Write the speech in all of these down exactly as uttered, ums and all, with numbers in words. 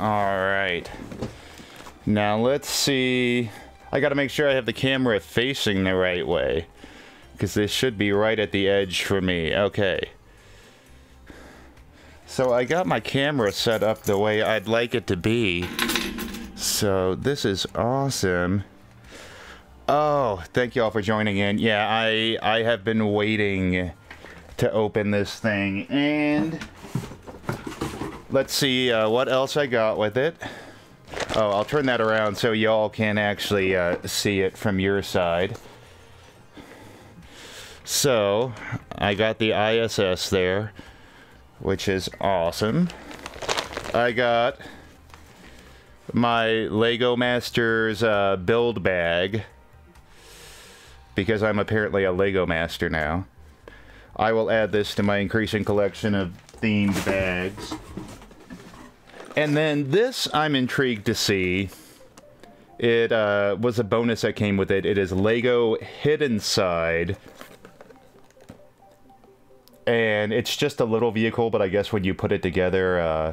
All right. Now let's see. I gotta make sure I have the camera facing the right way, because this should be right at the edge for me. Okay. So I got my camera set up the way I'd like it to be. So this is awesome. Oh, thank you all for joining in. Yeah, I, I have been waiting to open this thing. And let's see uh, what else I got with it. Oh, I'll turn that around so y'all can actually uh, see it from your side. So, I got the I S S there, which is awesome. I got my LEGO Masters uh, build bag, because I'm apparently a LEGO Master now. I will add this to my increasing collection of themed bags. And then this, I'm intrigued to see. It uh, was a bonus that came with it. It is LEGO Hidden Side. And it's just a little vehicle, but I guess when you put it together, uh,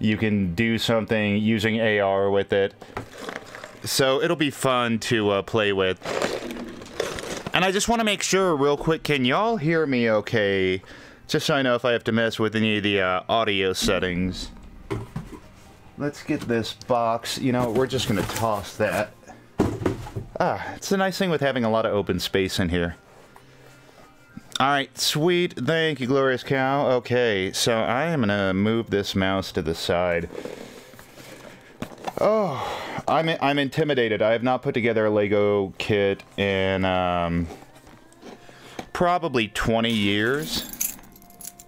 you can do something using A R with it. So it'll be fun to uh, play with. And I just want to make sure real quick, can y'all hear me okay? Just so I know if I have to mess with any of the uh, audio settings. Let's get this box. You know, we're just going to toss that. Ah, it's a nice thing with having a lot of open space in here. Alright, sweet. Thank you, Glorious Cow. Okay, so I am gonna move this mouse to the side. Oh, I'm, I'm intimidated. I have not put together a LEGO kit in um, probably twenty years.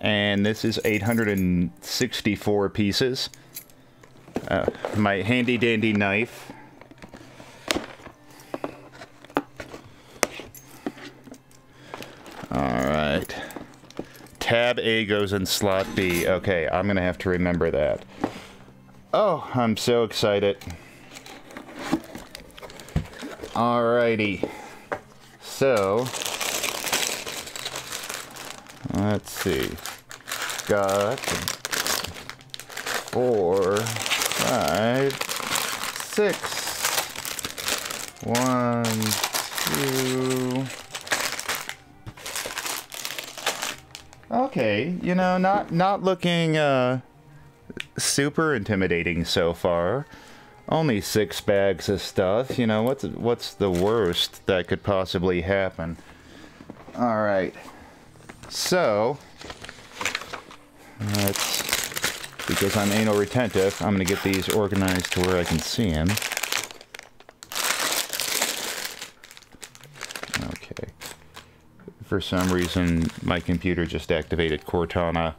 And this is eight hundred sixty-four pieces. Uh, my handy dandy knife. Alright. Tab A goes in slot B. Okay, I'm gonna have to remember that. Oh, I'm so excited. Alrighty. So, let's see. Got four, five, six. One, two. Okay, you know, not not looking uh, super intimidating so far. Only six bags of stuff. You know, what's what's the worst that could possibly happen? All right. So, let's, because I'm anal retentive, I'm going to get these organized to where I can see them. Okay. For some reason, my computer just activated Cortana.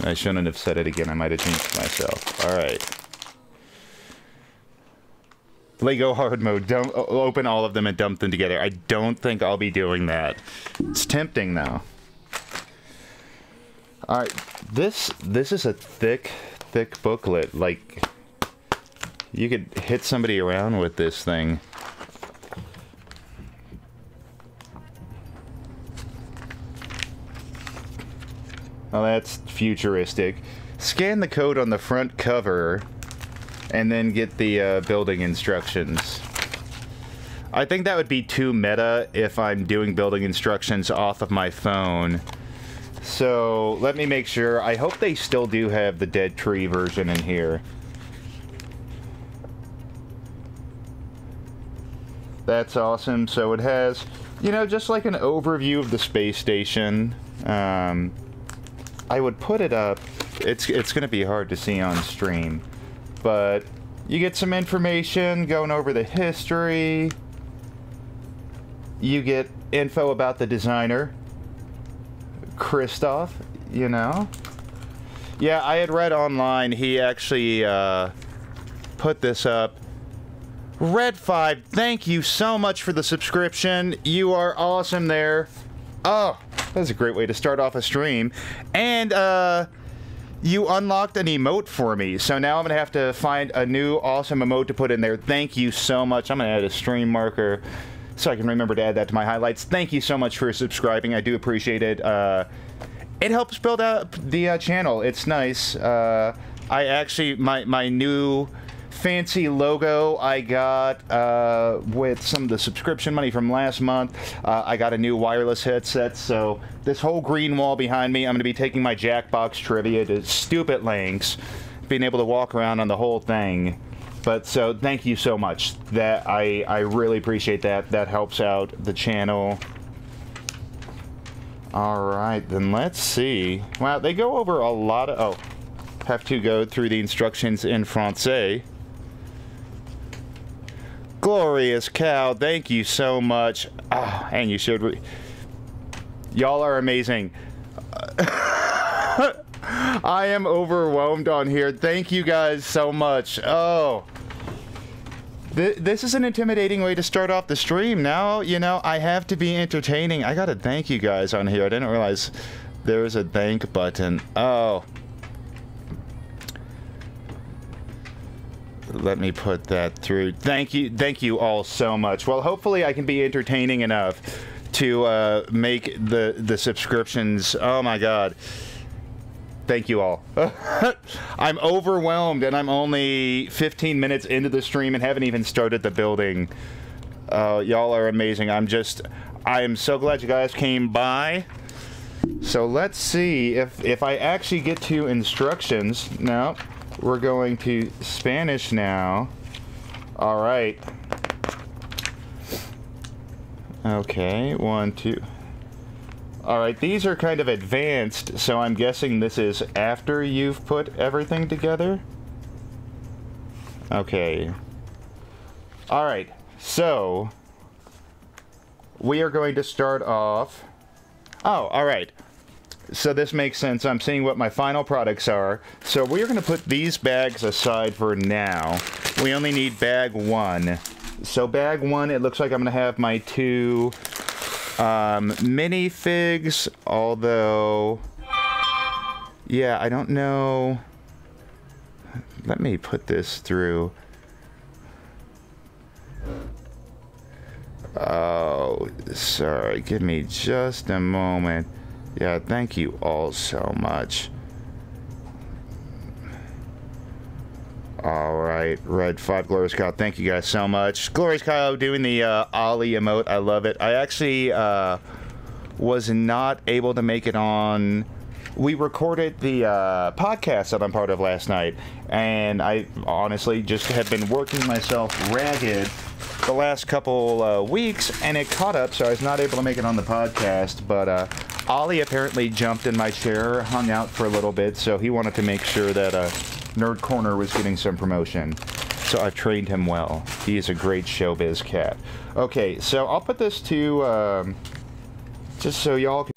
I shouldn't have said it again. I might have jinxed myself. All right. LEGO hard mode. Don't open all of them and dump them together. I don't think I'll be doing that. It's tempting, though. All right. This this is a thick, thick booklet. Like, you could hit somebody around with this thing. Well, that's futuristic. Scan the code on the front cover and then get the uh, building instructions. I think that would be too meta if I'm doing building instructions off of my phone. So let me make sure. I hope they still do have the dead tree version in here. That's awesome. So it has, you know, just like an overview of the space station. Um, I would put it up. It's it's going to be hard to see on stream, but you get some information going over the history. You get info about the designer, Christoph. You know, yeah, I had read online he actually uh, put this up. Red five, thank you so much for the subscription. You are awesome there. Oh. That's a great way to start off a stream. And uh, you unlocked an emote for me. So now I'm going to have to find a new awesome emote to put in there. Thank you so much. I'm going to add a stream marker so I can remember to add that to my highlights. Thank you so much for subscribing. I do appreciate it. Uh, it helps build out the uh, channel. It's nice. Uh, I actually, my, my new fancy logo I got uh, with some of the subscription money from last month. Uh, I got a new wireless headset, so this whole green wall behind me, I'm going to be taking my Jackbox trivia to stupid lengths, being able to walk around on the whole thing. But so thank you so much. That I, I really appreciate that. That helps out the channel. All right, then let's see. Wow, they go over a lot of... Oh, have to go through the instructions in Francais. Glorious Cow, thank you so much. Oh, and you showed... Y'all are amazing. I am overwhelmed on here. Thank you guys so much. Oh. Th this is an intimidating way to start off the stream. Now, you know, I have to be entertaining. I gotta thank you guys on here. I didn't realize there was a thank button. Oh. Let me put that through. Thank you, thank you all so much. Well, hopefully I can be entertaining enough to uh, make the the subscriptions. Oh my God! Thank you all. I'm overwhelmed, and I'm only fifteen minutes into the stream and haven't even started the building. Uh, y'all are amazing. I'm just, I am so glad you guys came by. So let's see if if I actually get to instructions now. We're going to Spanish now. All right. Okay, one, two. All right, these are kind of advanced, so I'm guessing this is after you've put everything together. Okay. All right, so we are going to start off. Oh, all right. So this makes sense. I'm seeing what my final products are. So we're going to put these bags aside for now. We only need bag one. So bag one, it looks like I'm going to have my two um, minifigs, although, yeah, I don't know. Let me put this through. Oh, sorry. Give me just a moment. Yeah, thank you all so much. All right, Red five, Glorious Kyle, thank you guys so much. Glorious Kyle doing the uh, Ollie emote, I love it. I actually uh, was not able to make it on... We recorded the uh, podcast that I'm part of last night, and I honestly just have been working myself ragged the last couple uh, weeks, and it caught up, so I was not able to make it on the podcast, but... Uh, Ollie apparently jumped in my chair, hung out for a little bit, so he wanted to make sure that uh, Nerd Corner was getting some promotion. So I've trained him well. He is a great showbiz cat. Okay, so I'll put this to, um, just so y'all can